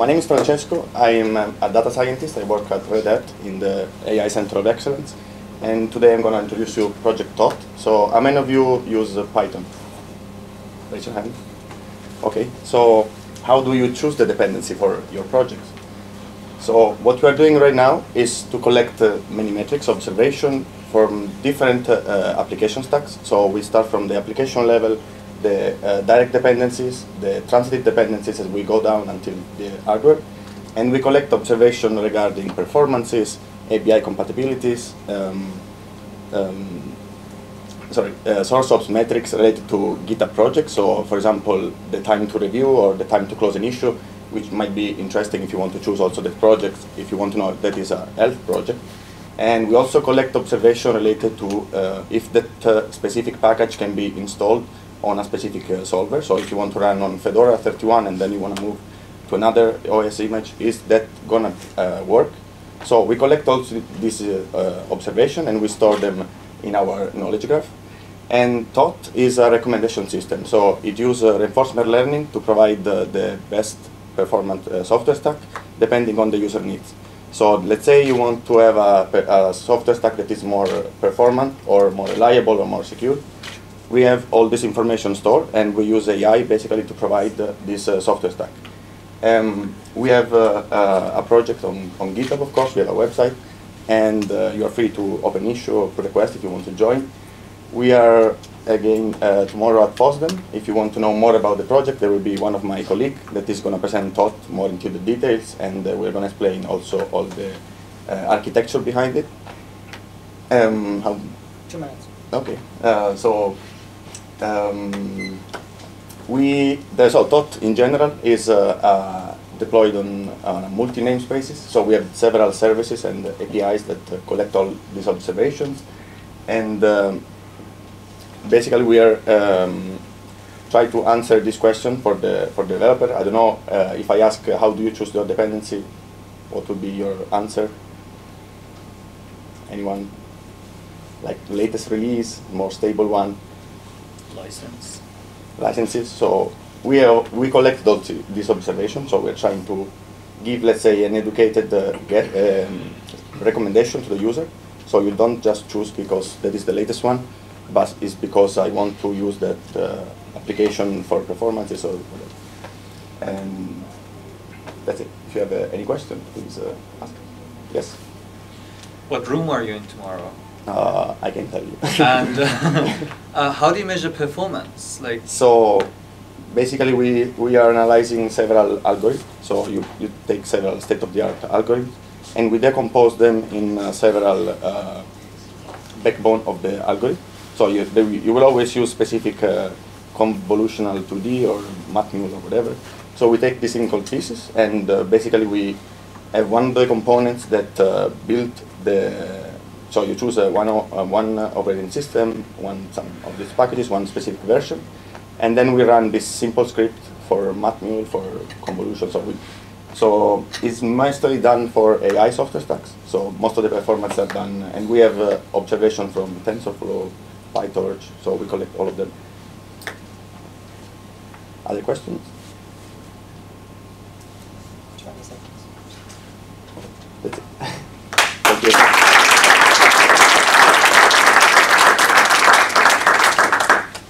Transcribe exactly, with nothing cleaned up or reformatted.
My name is Francesco. I am a data scientist. I work at Red Hat in the A I Center of Excellence. And today I'm going to introduce you Project Thoth. So how many of you use Python? Raise your hand. OK, so how do you choose the dependency for your projects? So what we are doing right now is to collect uh, many metrics, observation from different uh, application stacks. So we start from the application level, the uh, direct dependencies, the transitive dependencies as we go down until the hardware. And we collect observation regarding performances, A P I compatibilities, um, um, sorry, uh, source ops metrics related to GitHub projects. So for example, the time to review or the time to close an issue, which might be interesting if you want to choose also the project, if you want to know that is a health project. And we also collect observation related to uh, if that uh, specific package can be installed on a specific uh, solver. So if you want to run on Fedora thirty-one and then you want to move to another O S image, is that gonna uh, work? So we collect also this uh, uh, observation and we store them in our knowledge graph. And Thoth is a recommendation system. So it uses uh, reinforcement learning to provide uh, the best performant uh, software stack depending on the user needs. So let's say you want to have a, a software stack that is more performant or more reliable or more secure. We have all this information stored and we use A I basically to provide uh, this uh, software stack. Um, we have uh, uh, a project on, on GitHub, of course. We have a website and uh, you are free to open issue or to request if you want to join. We are again uh, tomorrow at Fosdem. If you want to know more about the project, there will be one of my colleagues that is going to present Thoth more into the details, and uh, we're going to explain also all the uh, architecture behind it. Um, how Two minutes. Okay. Uh, so um, we there's all Thoth in general is uh, uh, deployed on uh, multi namespaces. So we have several services and uh, A P Is that uh, collect all these observations and. Um, Basically, we are um, trying to answer this question for the for the developer. I don't know uh, if I ask uh, how do you choose your dependency, what would be your answer? Anyone? Like latest release, more stable one. License. Licenses. So we are we collect those, this observation. So we're trying to give, let's say, an educated uh, get, um, recommendation to the user. So you don't just choose because that is the latest one. But it's because I want to use that uh, application for performances or whatever. And that's it. If you have uh, any question, please uh, ask. Yes? What room are you in tomorrow? Uh, I can tell you. And uh, uh, how do you measure performance? Like so, basically, we, we are analyzing several algorithms. So you, you take several state-of-the-art algorithms, and we decompose them in uh, several uh, backbone of the algorithm. So you, you will always use specific uh, convolutional two D or MatMule or whatever. So we take these single pieces and uh, basically we have one of the components that uh, build the, so you choose uh, one, uh, one operating system, one some of these packages, one specific version, and then we run this simple script for MatMule, for convolution. So, we, so it's mostly done for A I software stacks. So most of the performance are done, and we have uh, observation from TensorFlow, PyTorch, so we collect all of them. Other questions? twenty seconds. That's it. Thank you.